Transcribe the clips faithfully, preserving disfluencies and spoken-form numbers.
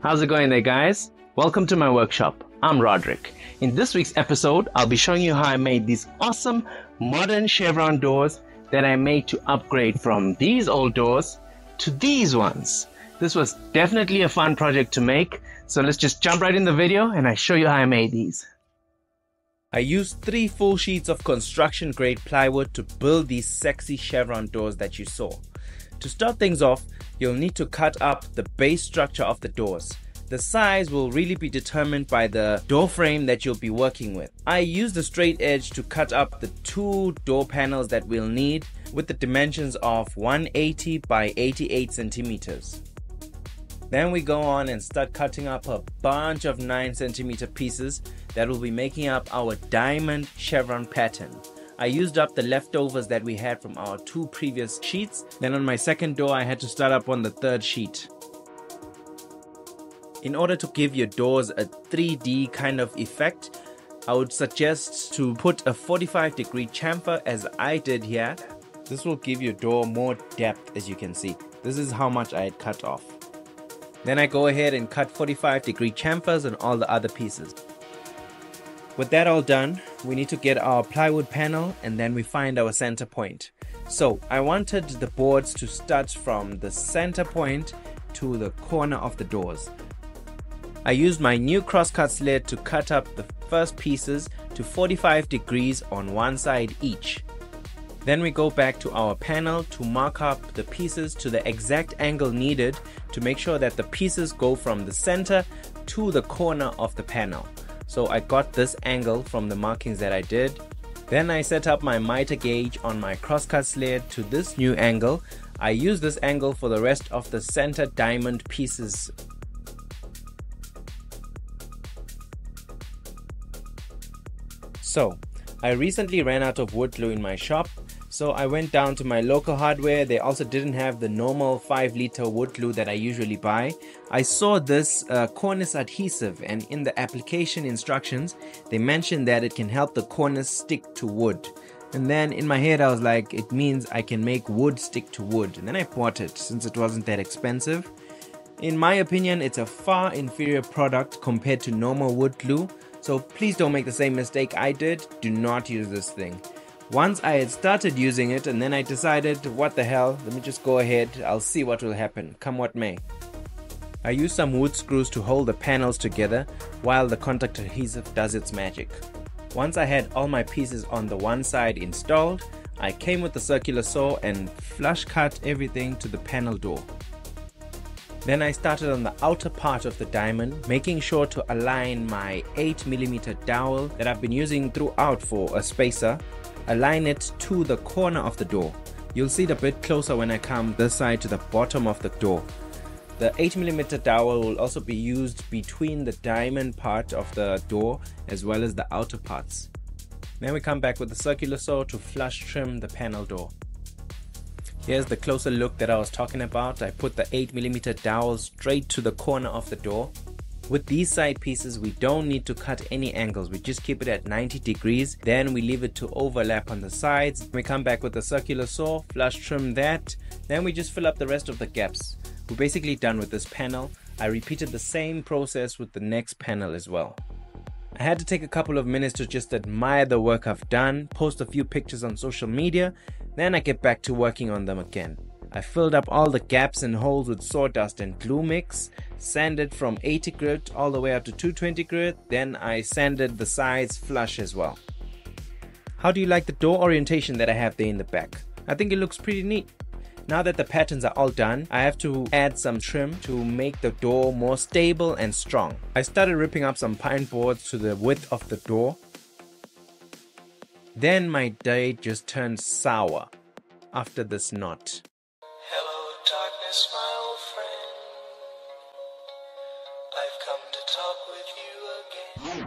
How's it going there, guys? Welcome to my workshop. I'm Roderick. In this week's episode, I'll be showing you how I made these awesome modern Chevron doors that I made to upgrade from these old doors to these ones. This was definitely a fun project to make, so let's just jump right in the video and I show you how I made these. I used three full sheets of construction grade plywood to build these sexy Chevron doors that you saw. To start things off, you'll need to cut up the base structure of the doors. The size will really be determined by the door frame that you'll be working with. I used a straight edge to cut up the two door panels that we'll need with the dimensions of one hundred eighty by eighty-eight centimeters. Then we go on and start cutting up a bunch of nine centimeter pieces that will be making up our diamond chevron pattern. I used up the leftovers that we had from our two previous sheets. Then on my second door, I had to start up on the third sheet. In order to give your doors a three D kind of effect, I would suggest to put a forty-five degree chamfer as I did here. This will give your door more depth, as you can see. This is how much I had cut off. Then I go ahead and cut forty-five degree chamfers and all the other pieces. With that all done, we need to get our plywood panel and then we find our center point. So I wanted the boards to start from the center point to the corner of the doors. I used my new crosscut sled to cut up the first pieces to forty-five degrees on one side each. Then we go back to our panel to mark up the pieces to the exact angle needed to make sure that the pieces go from the center to the corner of the panel. So I got this angle from the markings that I did. Then I set up my miter gauge on my crosscut sled to this new angle. I use this angle for the rest of the center diamond pieces. So, I recently ran out of wood glue in my shop, so I went down to my local hardware. They also didn't have the normal five liter wood glue that I usually buy. I saw this uh, cornice adhesive, and in the application instructions, they mentioned that it can help the cornice stick to wood. And then in my head, I was like, it means I can make wood stick to wood. And then I bought it since it wasn't that expensive. In my opinion, it's a far inferior product compared to normal wood glue. So please don't make the same mistake I did. Do not use this thing. Once I had started using it and then I decided, what the hell, let me just go ahead. I'll see what will happen, come what may. I used some wood screws to hold the panels together while the contact adhesive does its magic. Once I had all my pieces on the one side installed, I came with the circular saw and flush cut everything to the panel door. Then I started on the outer part of the diamond, making sure to align my eight millimeter dowel that I've been using throughout for a spacer, align it to the corner of the door. You'll see it a bit closer when I come this side to the bottom of the door. The eight millimeter dowel will also be used between the diamond part of the door as well as the outer parts. Then we come back with the circular saw to flush trim the panel door. Here's the closer look that I was talking about. I put the eight millimeter dowel straight to the corner of the door. With these side pieces, we don't need to cut any angles. We just keep it at ninety degrees. Then we leave it to overlap on the sides. We come back with the circular saw, flush trim that. Then we just fill up the rest of the gaps. We're basically done with this panel. I repeated the same process with the next panel as well. I had to take a couple of minutes to just admire the work I've done, post a few pictures on social media, then I get back to working on them again. I filled up all the gaps and holes with sawdust and glue mix, sanded from eighty grit all the way up to two twenty grit, then I sanded the sides flush as well. How do you like the door orientation that I have there in the back? I think it looks pretty neat. Now that the patterns are all done, I have to add some trim to make the door more stable and strong. I started ripping up some pine boards to the width of the door. Then my day just turned sour after this knot. Hello darkness, my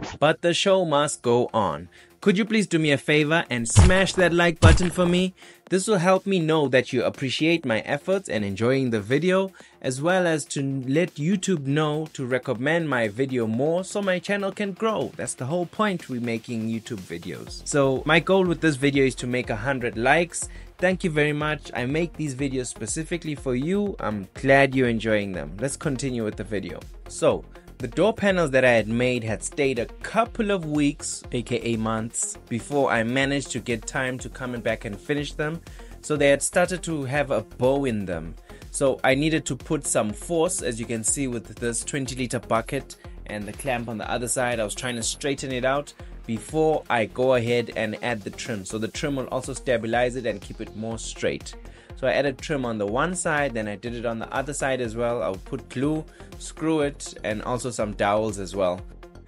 old friend. I've come to talk with you again. but the show must go on. Could you please do me a favor and smash that like button for me? This will help me know that you appreciate my efforts and enjoying the video, as well as to let YouTube know to recommend my video more so my channel can grow. That's the whole point we're making YouTube videos. So my goal with this video is to make one hundred likes. Thank you very much. I make these videos specifically for you. I'm glad you're enjoying them. Let's continue with the video. So, the door panels that I had made had stayed a couple of weeks, aka months, before I managed to get time to come back and finish them. So they had started to have a bow in them. So I needed to put some force, as you can see with this twenty liter bucket and the clamp on the other side. I was trying to straighten it out before I go ahead and add the trim. So the trim will also stabilize it and keep it more straight. So I added trim on the one side, then I did it on the other side as well. I'll put glue, screw it, and also some dowels as well.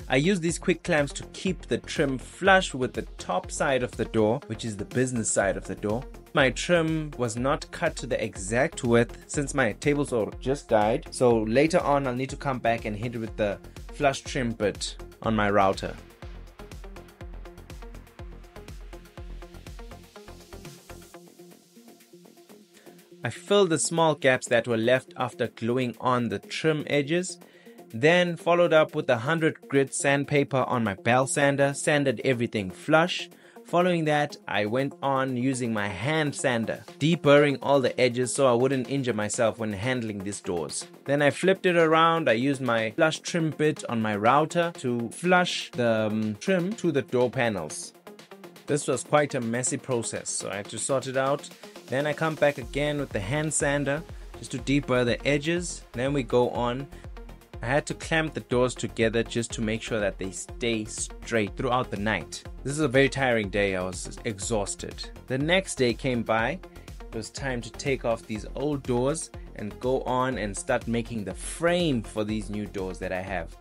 I use these quick clamps to keep the trim flush with the top side of the door, which is the business side of the door. My trim was not cut to the exact width since my table saw just died. So later on, I'll need to come back and hit it with the flush trim bit on my router. I filled the small gaps that were left after gluing on the trim edges, then followed up with one hundred grit sandpaper on my bell sander, sanded everything flush. Following that, I went on using my hand sander, deburring all the edges so I wouldn't injure myself when handling these doors. Then I flipped it around. I used my flush trim bit on my router to flush the um, trim to the door panels. This was quite a messy process, so I had to sort it out. Then I come back again with the hand sander just to deburr the edges. Then we go on. I had to clamp the doors together just to make sure that they stay straight throughout the night. This is a very tiring day. I was exhausted. The next day came by. It was time to take off these old doors and go on and start making the frame for these new doors that I have.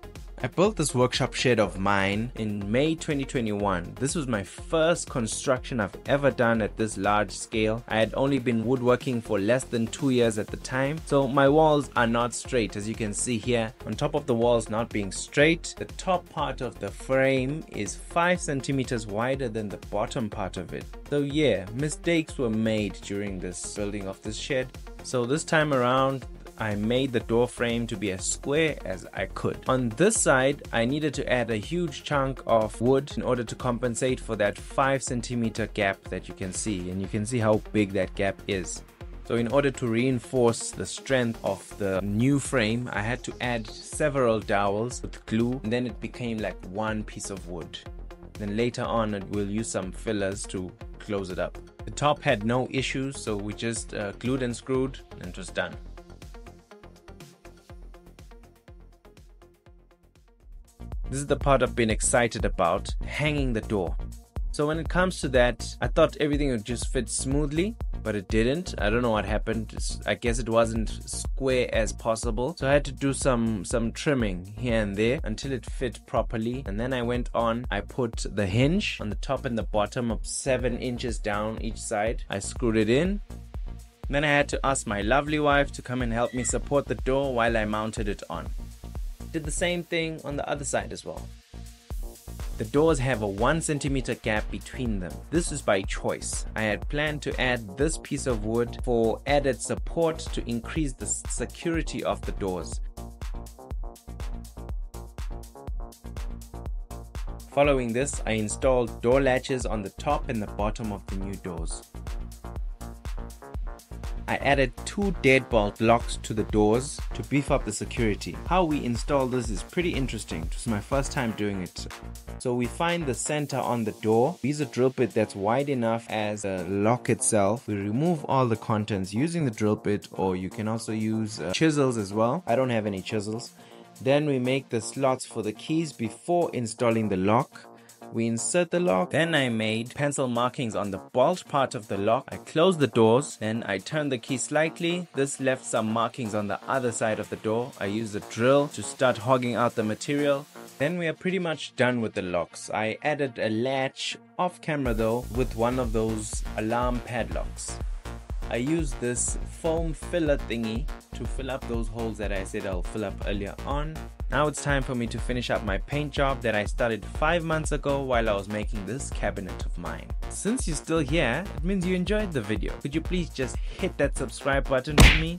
I built this workshop shed of mine in May twenty twenty-one. This was my first construction I've ever done at this large scale. I had only been woodworking for less than two years at the time. So my walls are not straight, as you can see here. On top of the walls not being straight, the top part of the frame is five centimeters wider than the bottom part of it. So yeah, mistakes were made during this building of this shed. So this time around, I made the door frame to be as square as I could. On this side, I needed to add a huge chunk of wood in order to compensate for that five centimeter gap that you can see, and you can see how big that gap is. So in order to reinforce the strength of the new frame, I had to add several dowels with glue, and then it became like one piece of wood. Then later on, it will use some fillers to close it up. The top had no issues, so we just uh, glued and screwed, and it was done. This is the part I've been excited about, hanging the door. So when it comes to that, I thought everything would just fit smoothly, but it didn't. I don't know what happened. I guess it wasn't square as possible. So I had to do some, some trimming here and there until it fit properly. And then I went on, I put the hinge on the top and the bottom of seven inches down each side. I screwed it in. Then I had to ask my lovely wife to come and help me support the door while I mounted it on. Did the same thing on the other side as well. The doors have a one centimeter gap between them. This is by choice. I had planned to add this piece of wood for added support to increase the security of the doors. Following this, I installed door latches on the top and the bottom of the new doors. I added two deadbolt locks to the doors to beef up the security. How we install this is pretty interesting. It was my first time doing it. So we find the center on the door. We use a drill bit that's wide enough as the lock itself. We remove all the contents using the drill bit, or you can also use uh, chisels as well. I don't have any chisels. Then we make the slots for the keys before installing the lock. We insert the lock. Then I made pencil markings on the bolt part of the lock. I closed the doors. Then I turned the key slightly. This left some markings on the other side of the door. I used a drill to start hogging out the material. Then we are pretty much done with the locks. I added a latch off camera though with one of those alarm padlocks. I use this foam filler thingy to fill up those holes that I said I'll fill up earlier on. Now it's time for me to finish up my paint job that I started five months ago while I was making this cabinet of mine. Since you're still here, it means you enjoyed the video. Could you please just hit that subscribe button for me?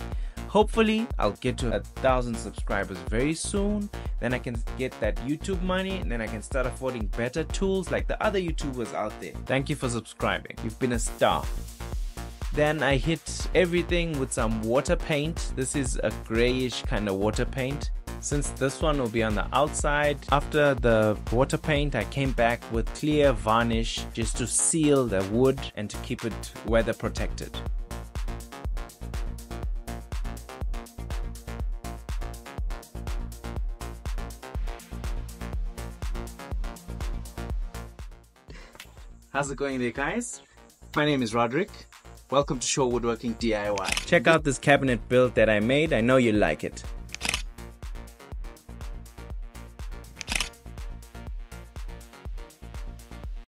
Hopefully, I'll get to a thousand subscribers very soon. Then I can get that YouTube money and then I can start affording better tools like the other YouTubers out there. Thank you for subscribing. You've been a star. Then I hit everything with some water paint. This is a grayish kind of water paint. Since this one will be on the outside, after the water paint I came back with clear varnish just to seal the wood and to keep it weather protected. How's it going there, guys? My name is Roderick. Welcome to Shaw Woodworking D I Y. Check out this cabinet build that I made. I know you like it.